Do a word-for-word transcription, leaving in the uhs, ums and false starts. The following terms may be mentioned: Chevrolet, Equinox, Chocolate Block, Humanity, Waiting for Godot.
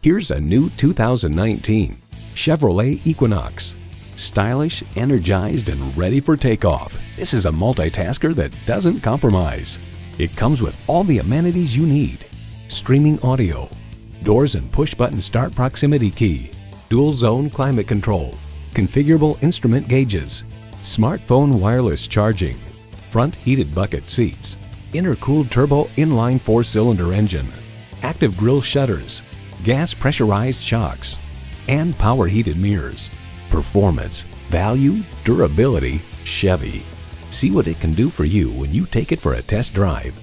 Here's a new two thousand nineteen Chevrolet Equinox. Stylish, energized, and ready for takeoff, this is a multitasker that doesn't compromise. It comes with all the amenities you need: streaming audio, doors and push-button start proximity key, dual-zone climate control, configurable instrument gauges, smartphone wireless charging, front heated bucket seats, intercooled turbo inline four-cylinder engine, active grille shutters, gas pressurized shocks, and power heated mirrors. Performance, value, durability, Chevy. See what it can do for you when you take it for a test drive.